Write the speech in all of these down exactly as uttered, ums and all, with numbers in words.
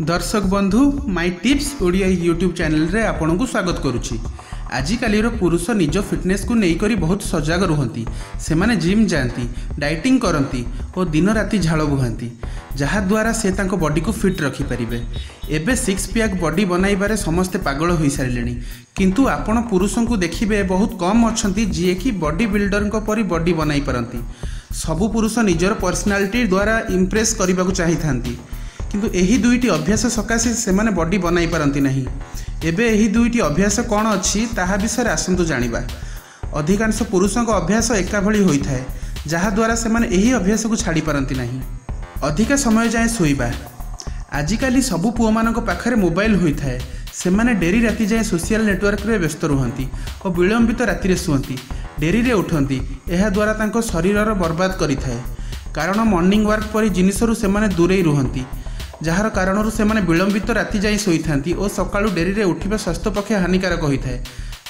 दर्शक बंधु my tips Odia YouTube channel रे आपण को स्वागत करुछि। आजिकालीर पुरुष निज फिटनेस को लेकर बहुत सजग रुहंती, से माने जिम जाती, डाइटिंग करती और दिन राति झाड़ बुहांती, जहा द्वारा से तांको बॉडी को फिट रखी परिबे। एबे सिक्स पैक बॉडी बनाइबारे समस्ते पागल होई सारिलेनी, किंतु आपण पुरुषों को देखिबे बहुत कम अछंती जिए कि बॉडी बिल्डर को परी बॉडी बनाई परंती। सबु पुरुष निजर पर्सनालिटी द्वारा इंप्रेस करबाकू चाहिथांती, किंतु एही दुईटी अभ्यास सकाशे सेमाने बॉडी बनाई पारंती नहीं। एबे एही दुईटी अभ्यास कौन अच्छी ताहा विषय आसंतु जानिबा। अधिकांश पुरुषों का अभ्यास एका भली होइथाए, जहा द्वारा सेमाने एही अभ्यास को छाड़ी पारंती नहीं। अधिक समय जाए सोइबा। आजिकाली सबु पुओमानक पाखरे मोबाइल होइथाए, सेमाने डेरी राति जाए सोशल नेटवर्क रे व्यस्त रहंती और विलंबित राति रे सुअंती, डेरी रे उठंती। एहा द्वारा तांको शरीरर बर्बाद करिथाए, कारण मॉर्निंग वर्क परि जिनिसरु सेमाने दूरेई रहंती, जार कारण से विलंबित राति जाई सोई और सकाळू डेरी उठा स्वास्थ्य पक्षे हानिकारक होता है,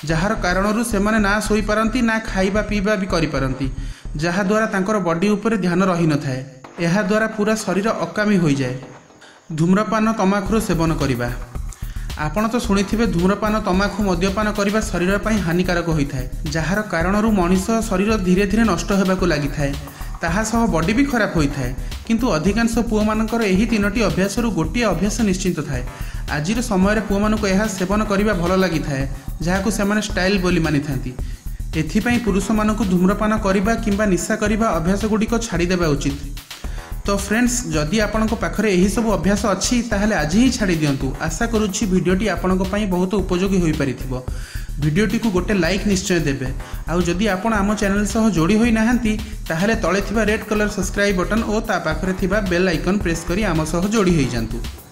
जार कारण से ना सोई पारंती ना खाइबा पीबा भी करिपारंती, जहा द्वारा तांकर बॉडी उपरे ध्यान रही न थाए। एहा द्वारा पूरा शरीर अकामी हो जाए। धूम्रपान तमाखुर सेवन करवा। आपण तो शुणिथिबे धूम्रपान तमाखु मद्यपान करवा शरीर पर हानिकारक होता है, जार कारण मनिष शरीर धीरे धीरे नष्ट होबाकू लागि थाए, ताहा सह बॉडी भी खराब होता है। किंतु अधिकांश पुओ मानकर एही तीनोटी अभ्यास रु गोटे अभ्यास निश्चिंत थाए। आजिर समय पुओ मानकु एहा सेवन करने भल लागि थाए, जहाकु सेमाने स्टाइल बोली मानि थांती। एथिपाई पुरुष मानकु धूम्रपान करवा किंबा निशा करवा अभ्यास गुड़ी को छाड़ी देबा उचित। तो फ्रेंड्स, जदि आपनको पाखरे एही सब अभ्यास अछि ताहले आज ही छाड़ी दियंतु। आशा करूछि भिडियोटी आपनको पई बहुत उपयोगी होई परिथिबो। भिडियोटी को गोटे लाइक निश्चय देबे। आउ जदि आपण आम चैनल सह जोड़ी होई नाहंती ताहले तळे थिबा रेड कलर सब्सक्राइब बटन ओ ता पाखरे थिबा बेल आइकन प्रेस करी आम सह जोड़ी होई जांतु।